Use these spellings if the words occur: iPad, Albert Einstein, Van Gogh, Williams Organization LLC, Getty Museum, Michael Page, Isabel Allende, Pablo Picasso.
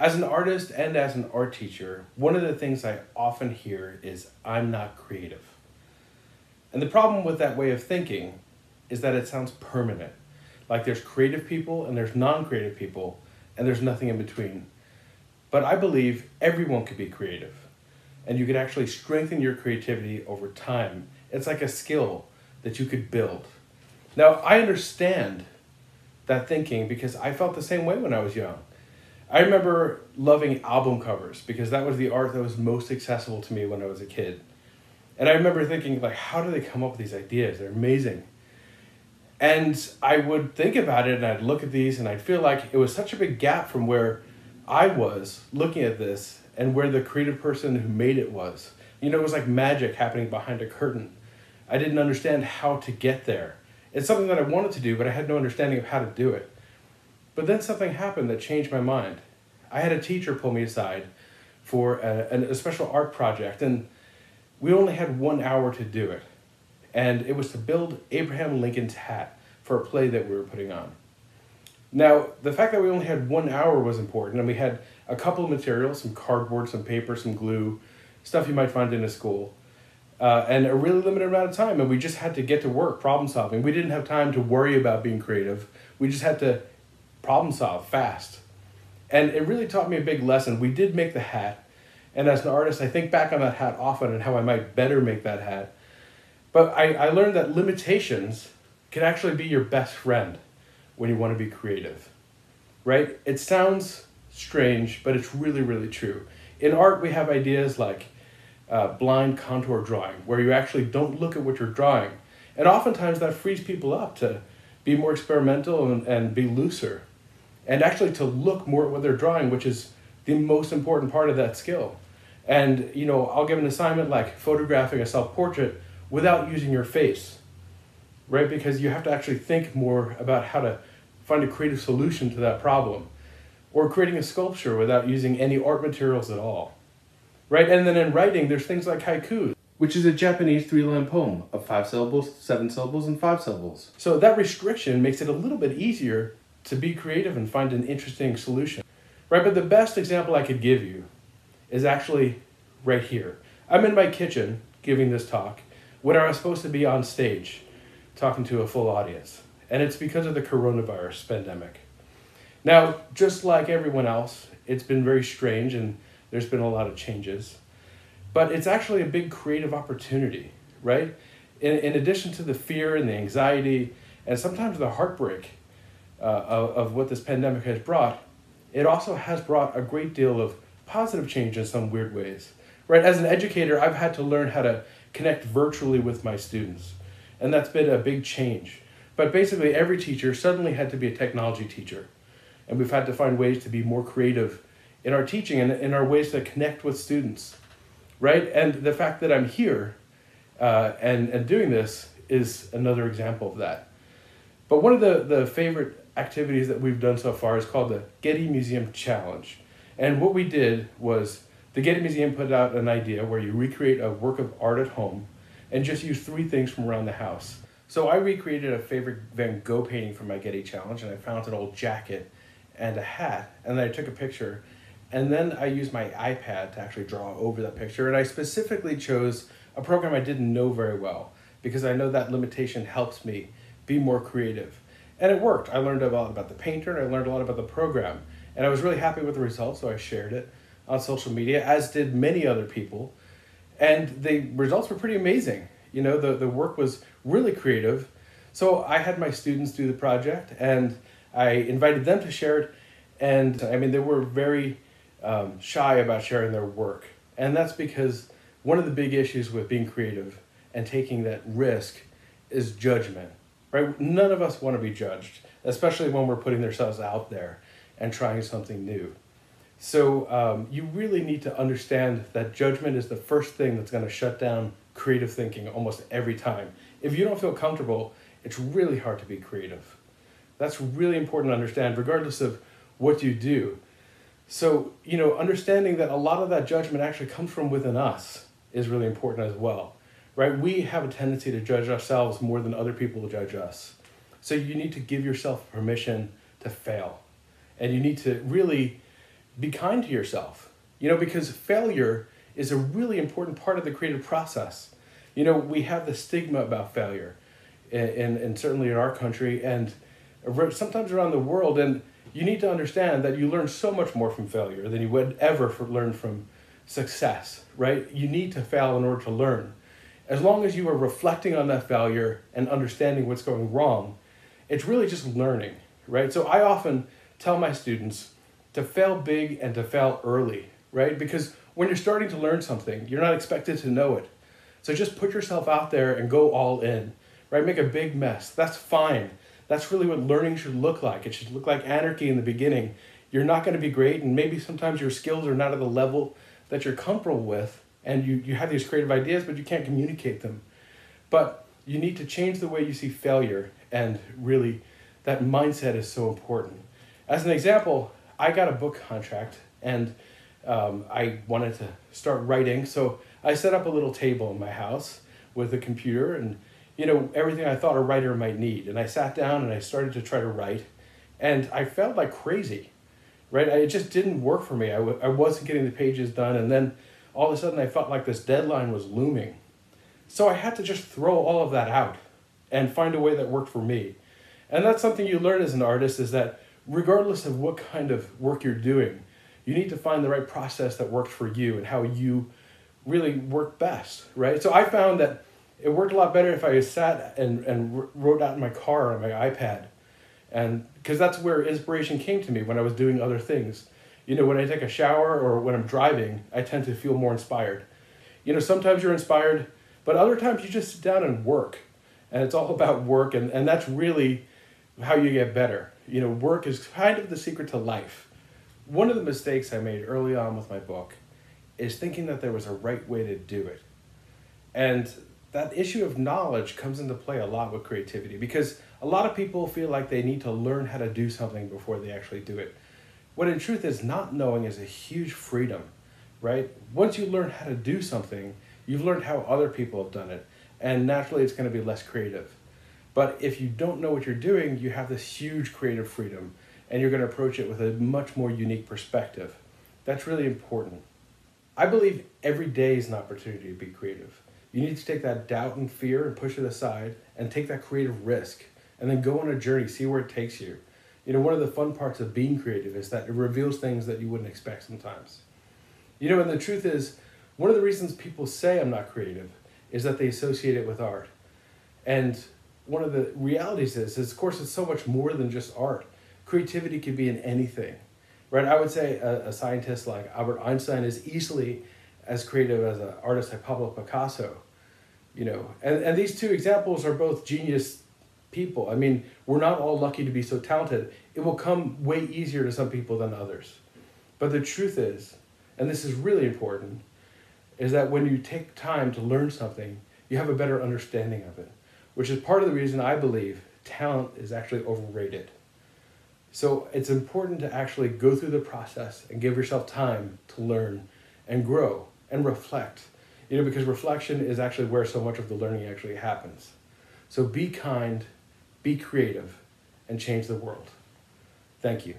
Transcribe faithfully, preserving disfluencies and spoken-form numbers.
As an artist and as an art teacher, one of the things I often hear is, I'm not creative. And the problem with that way of thinking is that it sounds permanent. Like there's creative people and there's non-creative people and there's nothing in between. But I believe everyone could be creative and you could actually strengthen your creativity over time. It's like a skill that you could build. Now, I understand that thinking because I felt the same way when I was young. I remember loving album covers because that was the art that was most accessible to me when I was a kid. And I remember thinking, like, how do they come up with these ideas? They're amazing. And I would think about it and I'd look at these and I'd feel like it was such a big gap from where I was looking at this and where the creative person who made it was. You know, it was like magic happening behind a curtain. I didn't understand how to get there. It's something that I wanted to do, but I had no understanding of how to do it. But then something happened that changed my mind. I had a teacher pull me aside for a, a special art project, and we only had one hour to do it. And it was to build Abraham Lincoln's hat for a play that we were putting on. Now, the fact that we only had one hour was important, and we had a couple of materials, some cardboard, some paper, some glue, stuff you might find in a school, uh, and a really limited amount of time, and we just had to get to work, problem solving. We didn't have time to worry about being creative. We just had to problem solve fast. And it really taught me a big lesson. We did make the hat. And as an artist, I think back on that hat often and how I might better make that hat. But I, I learned that limitations can actually be your best friend when you want to be creative, right? It sounds strange, but it's really, really true. In art, we have ideas like uh, blind contour drawing, where you actually don't look at what you're drawing. And oftentimes that frees people up to be more experimental and, and be looser. And actually to look more at what they're drawing, which is the most important part of that skill. And, you know, I'll give an assignment like photographing a self-portrait without using your face, right? Because you have to actually think more about how to find a creative solution to that problem. Or creating a sculpture without using any art materials at all, right? And then in writing, there's things like haiku, which is a Japanese three-line poem of five syllables, seven syllables, and five syllables. So that restriction makes it a little bit easier to be creative and find an interesting solution, right? But the best example I could give you is actually right here. I'm in my kitchen giving this talk when I was supposed to be on stage talking to a full audience, and it's because of the coronavirus pandemic. Now, just like everyone else, it's been very strange and there's been a lot of changes, but it's actually a big creative opportunity, right? In, in addition to the fear and the anxiety and sometimes the heartbreak uh, of, of what this pandemic has brought, it also has brought a great deal of positive change in some weird ways, right? As an educator, I've had to learn how to connect virtually with my students, and that's been a big change. But basically every teacher suddenly had to be a technology teacher, and we've had to find ways to be more creative in our teaching and in our ways to connect with students. Right? And the fact that I'm here uh, and, and doing this is another example of that. But one of the, the favorite activities that we've done so far is called the Getty Museum Challenge. And what we did was the Getty Museum put out an idea where you recreate a work of art at home and just use three things from around the house. So I recreated a favorite Van Gogh painting from my Getty Challenge, and I found an old jacket and a hat, and then I took a picture. And then I used my iPad to actually draw over that picture. And I specifically chose a program I didn't know very well because I know that limitation helps me be more creative. And it worked. I learned a lot about the painter and I learned a lot about the program. And I was really happy with the results, so I shared it on social media, as did many other people. And the results were pretty amazing. You know, the, the work was really creative. So I had my students do the project and I invited them to share it. And I mean, they were very Um, shy about sharing their work. And that's because one of the big issues with being creative and taking that risk is judgment, right? None of us want to be judged, especially when we're putting ourselves out there and trying something new. So um, you really need to understand that judgment is the first thing that's going to shut down creative thinking almost every time. If you don't feel comfortable, it's really hard to be creative. That's really important to understand, regardless of what you do. So, you know, understanding that a lot of that judgment actually comes from within us is really important as well, right? We have a tendency to judge ourselves more than other people judge us. So you need to give yourself permission to fail. And you need to really be kind to yourself, you know, because failure is a really important part of the creative process. You know, we have the stigma about failure, and, and, and certainly in our country and sometimes around the world. And you need to understand that you learn so much more from failure than you would ever for, learn from success, right? You need to fail in order to learn. As long as you are reflecting on that failure and understanding what's going wrong, it's really just learning, right? So I often tell my students to fail big and to fail early, right? Because when you're starting to learn something, you're not expected to know it. So just put yourself out there and go all in, right? Make a big mess. That's fine. That's really what learning should look like. It should look like anarchy in the beginning. You're not going to be great, and maybe sometimes your skills are not at the level that you're comfortable with, and you, you have these creative ideas, but you can't communicate them. But you need to change the way you see failure, and really that mindset is so important. As an example, I got a book contract, and um, I wanted to start writing, so I set up a little table in my house with a computer and, you know, everything I thought a writer might need. And I sat down and I started to try to write, and I felt like crazy, right? I, it just didn't work for me. I, w I wasn't getting the pages done, and then all of a sudden I felt like this deadline was looming. So I had to just throw all of that out and find a way that worked for me. And that's something you learn as an artist, is that regardless of what kind of work you're doing, you need to find the right process that works for you and how you really work best, right? So I found that it worked a lot better if I sat and, and wrote out in my car or on my iPad, and because that's where inspiration came to me when I was doing other things. You know, when I take a shower or when I'm driving, I tend to feel more inspired. You know, sometimes you're inspired, but other times you just sit down and work, and it's all about work, and, and that's really how you get better. You know, work is kind of the secret to life. One of the mistakes I made early on with my book is thinking that there was a right way to do it. And that issue of knowledge comes into play a lot with creativity, because a lot of people feel like they need to learn how to do something before they actually do it. When in truth is, not knowing is a huge freedom, right? Once you learn how to do something, you've learned how other people have done it, and naturally it's going to be less creative. But if you don't know what you're doing, you have this huge creative freedom, and you're going to approach it with a much more unique perspective. That's really important. I believe every day is an opportunity to be creative. You need to take that doubt and fear and push it aside and take that creative risk, and then go on a journey, see where it takes you. You know, one of the fun parts of being creative is that it reveals things that you wouldn't expect sometimes. You know, and the truth is, one of the reasons people say I'm not creative is that they associate it with art. And one of the realities is, is of course, it's so much more than just art. Creativity could be in anything, right? I would say a, a scientist like Albert Einstein is easily as creative as an artist like Pablo Picasso, you know. And, and these two examples are both genius people. I mean, we're not all lucky to be so talented. It will come way easier to some people than others. But the truth is, and this is really important, is that when you take time to learn something, you have a better understanding of it, which is part of the reason I believe talent is actually overrated. So it's important to actually go through the process and give yourself time to learn and grow and reflect, you know, because reflection is actually where so much of the learning actually happens. So be kind, be creative, and change the world. Thank you.